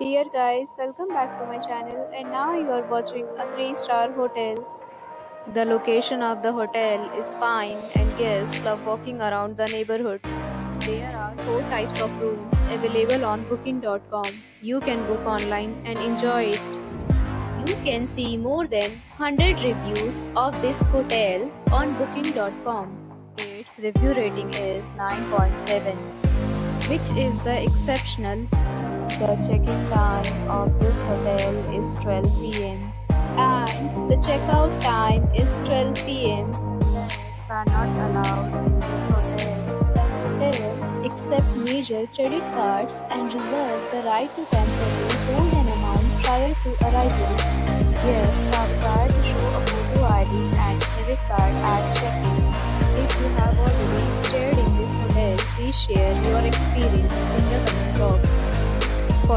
Dear guys, welcome back to my channel, and now you are watching a 3-star hotel. The location of the hotel is fine and guests love walking around the neighborhood. There are 4 types of rooms available on booking.com. You can book online and enjoy it. You can see more than 100 reviews of this hotel on booking.com. Its review rating is 9.7, which is the exceptional. The check-in time of this hotel is 12 p.m. and the check-out time is 12 p.m. Pets are not allowed in this hotel. The hotel accepts major credit cards and reserves the right to temporarily hold an amount prior to arrival. Guests are required to show a photo ID and credit card at check-in. If you have already stayed in this hotel, please share your experience in the comment box. For